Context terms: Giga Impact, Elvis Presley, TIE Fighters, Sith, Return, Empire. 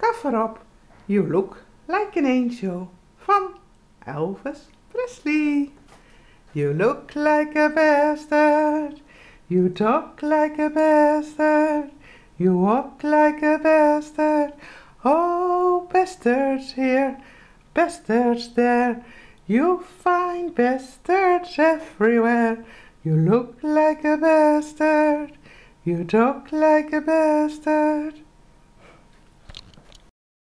Cover Up, You Look Like an Angel van Elvis Presley. You look like a bastard, you talk like a bastard, you walk like a bastard. Oh, bastards here, bastards there, you find bastards everywhere. You look like a bastard, you talk like a bastard.